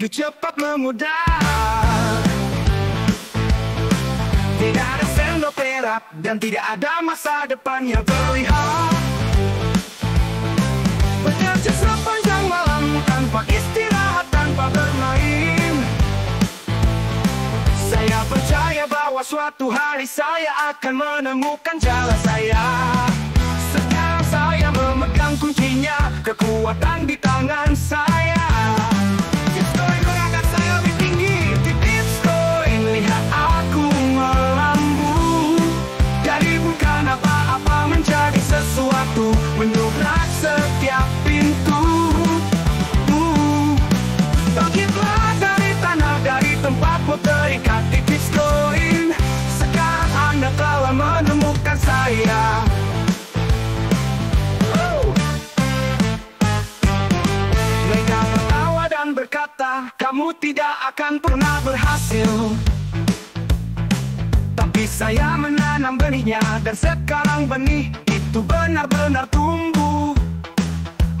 hidup cepat memudar. Tidak ada sendok perak dan tidak ada masa depan yang terlihat. Bekerja sepanjang malam tanpa istirahat, tanpa bermain. Saya percaya bahwa suatu hari saya akan menemukan jalan saya. Sekarang saya memegang kuncinya, kekuatan di tangan saya. Tips Coin, gerakan saya lebih tinggi. Di Tips Coin, lihat aku melambung. Dari bukan apa-apa menjadi sesuatu, menubrak setiap pintu. Bangkitlah dari tanah, dari tempatmu terikat di Tips Coin. Sekarang Anda telah menemukan saya. Berkata, kamu tidak akan pernah berhasil. Tapi saya menanam benihnya, dan sekarang benih itu benar-benar tumbuh.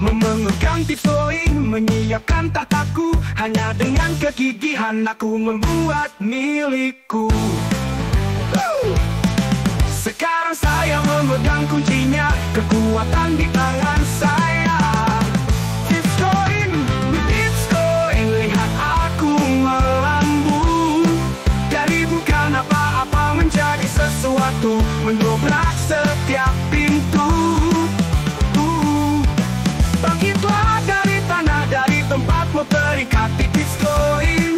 Memegang Tips Coin, menyiapkan tataku. Hanya dengan kegigihan aku membuat milikku. Sekarang saya memegang kuncinya, kekuatan di tangan saya. Mendobrak setiap pintu. Bangkitlah dari tanah, dari tempatmu terikat di Tips Coin.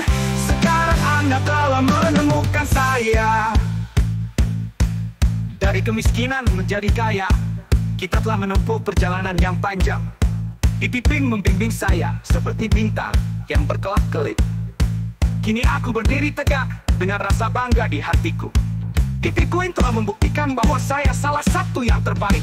Sekarang Anda telah menemukan saya. Dari kemiskinan menjadi kaya, kita telah menempuh perjalanan yang panjang. Dibimbing membimbing saya seperti bintang yang berkelap-kelip. Kini aku berdiri tegak dengan rasa bangga di hatiku. Tips Coin telah membuktikan bahwa saya salah satu yang terbaik.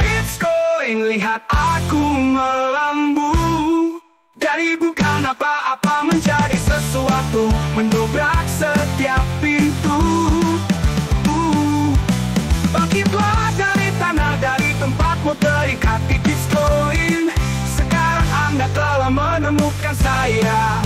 Tips Coin, lihat aku melambung. Dari bukan apa-apa menjadi sesuatu, mendobrak setiap pintu. Bangkitlah dari tanah, dari tempatmu terikat di Tips Coin. Sekarang Anda telah menemukan saya.